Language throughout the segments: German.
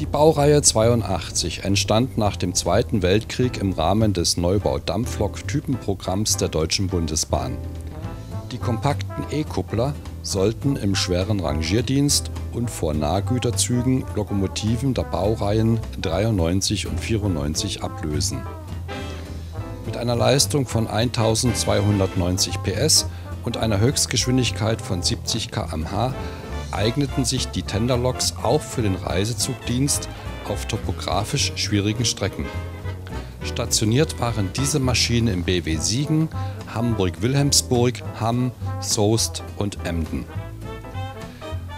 Die Baureihe 82 entstand nach dem Zweiten Weltkrieg im Rahmen des Neubau-Dampflok-Typenprogramms der Deutschen Bundesbahn. Die kompakten E-Kuppler sollten im schweren Rangierdienst und vor Nahgüterzügen Lokomotiven der Baureihen 93 und 94 ablösen. Mit einer Leistung von 1290 PS und einer Höchstgeschwindigkeit von 70 km/h eigneten sich die Tenderloks auch für den Reisezugdienst auf topografisch schwierigen Strecken. Stationiert waren diese Maschinen im BW Siegen, Hamburg-Wilhelmsburg, Hamm, Soest und Emden.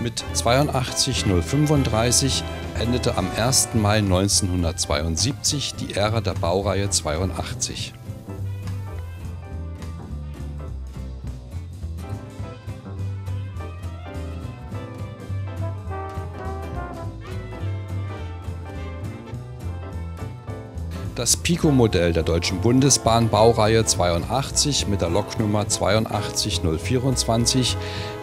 Mit 82035 endete am 1. Mai 1972 die Ära der Baureihe 82. Das Piko-Modell der Deutschen Bundesbahn Baureihe 82 mit der Loknummer 82024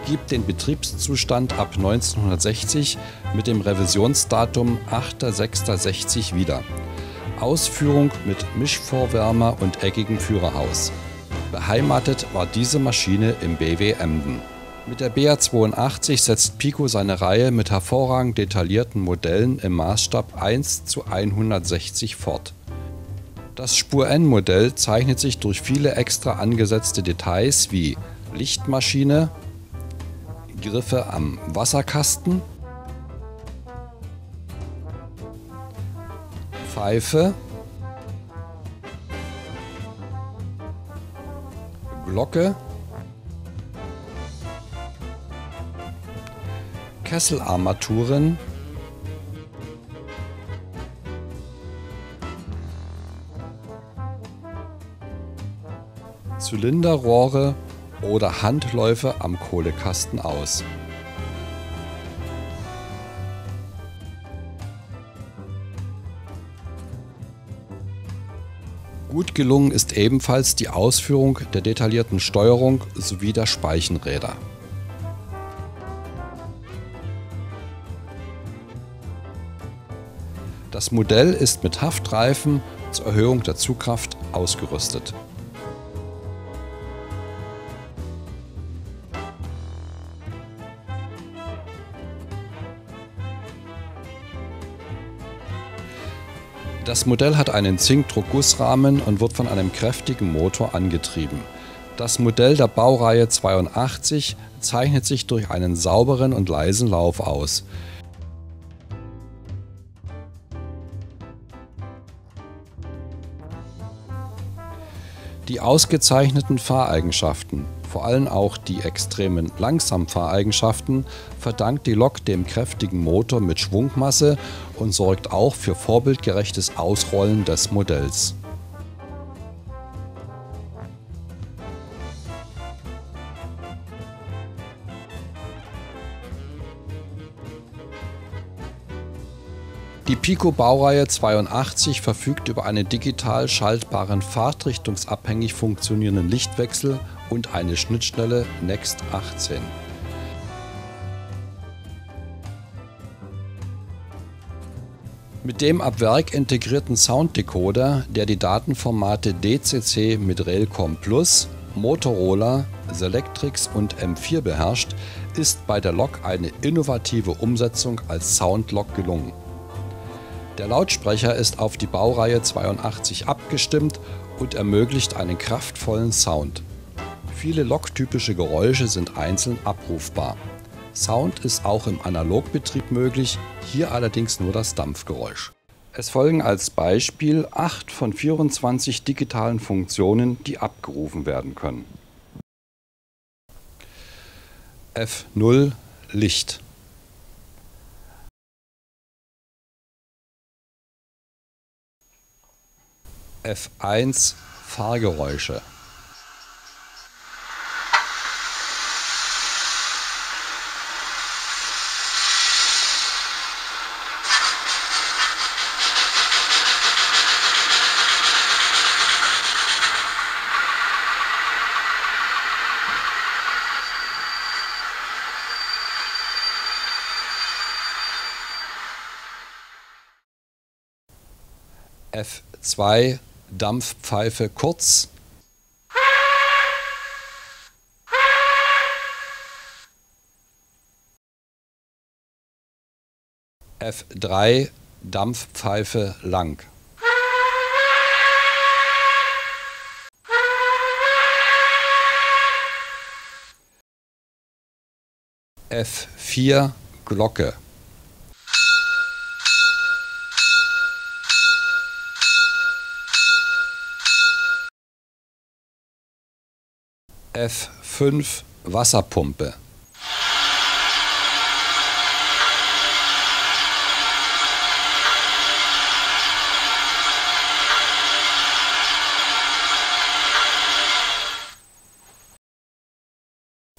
gibt den Betriebszustand ab 1960 mit dem Revisionsdatum 8.06.60 wieder. Ausführung mit Mischvorwärmer und eckigem Führerhaus. Beheimatet war diese Maschine im BW Emden. Mit der BA82 setzt Piko seine Reihe mit hervorragend detaillierten Modellen im Maßstab 1:160 fort. Das Spur-N-Modell zeichnet sich durch viele extra angesetzte Details wie Lichtmaschine, Griffe am Wasserkasten, Pfeife, Glocke, Kesselarmaturen, Zylinderrohre oder Handläufe am Kohlekasten aus. Gut gelungen ist ebenfalls die Ausführung der detaillierten Steuerung sowie der Speichenräder. Das Modell ist mit Haftreifen zur Erhöhung der Zugkraft ausgerüstet. Das Modell hat einen Zinkdruckgussrahmen und wird von einem kräftigen Motor angetrieben. Das Modell der Baureihe 82 zeichnet sich durch einen sauberen und leisen Lauf aus. Die ausgezeichneten Fahreigenschaften, vor allem auch die extremen Langsamfahreigenschaften, verdankt die Lok dem kräftigen Motor mit Schwungmasse und sorgt auch für vorbildgerechtes Ausrollen des Modells. Die Piko Baureihe 82 verfügt über einen digital schaltbaren, fahrtrichtungsabhängig funktionierenden Lichtwechsel und eine Schnittstelle Next 18. Mit dem ab Werk integrierten Sounddecoder, der die Datenformate DCC mit Railcom Plus, Motorola, Selectrix und M4 beherrscht, ist bei der Lok eine innovative Umsetzung als Soundlok gelungen. Der Lautsprecher ist auf die Baureihe 82 abgestimmt und ermöglicht einen kraftvollen Sound. Viele loktypische Geräusche sind einzeln abrufbar. Sound ist auch im Analogbetrieb möglich, hier allerdings nur das Dampfgeräusch. Es folgen als Beispiel 8 von 24 digitalen Funktionen, die abgerufen werden können. F0 Licht. F1 Fahrgeräusche. F2 Dampfpfeife kurz. F3 Dampfpfeife lang. F4 Glocke. F5 Wasserpumpe.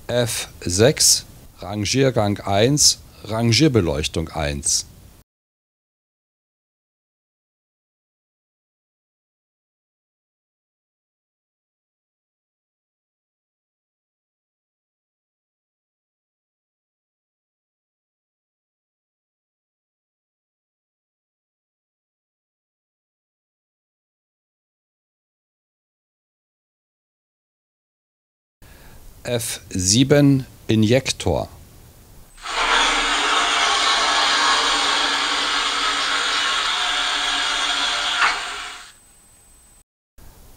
F6 Rangiergang 1, Rangierbeleuchtung 1. F7 Injektor.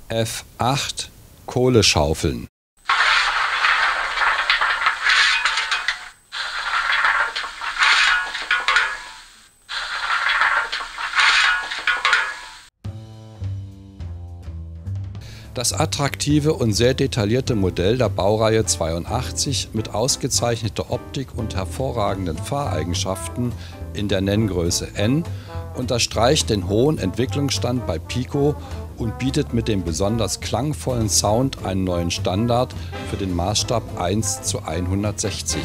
F8 Kohleschaufeln. Das attraktive und sehr detaillierte Modell der Baureihe 82 mit ausgezeichneter Optik und hervorragenden Fahreigenschaften in der Nenngröße N unterstreicht den hohen Entwicklungsstand bei Piko und bietet mit dem besonders klangvollen Sound einen neuen Standard für den Maßstab 1:160.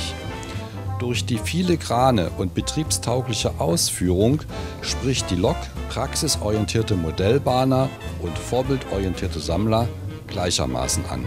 Durch die viele Krane und betriebstaugliche Ausführung spricht die Lok praxisorientierte Modellbahner und vorbildorientierte Sammler gleichermaßen an.